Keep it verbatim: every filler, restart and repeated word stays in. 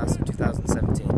class of two thousand seventeen.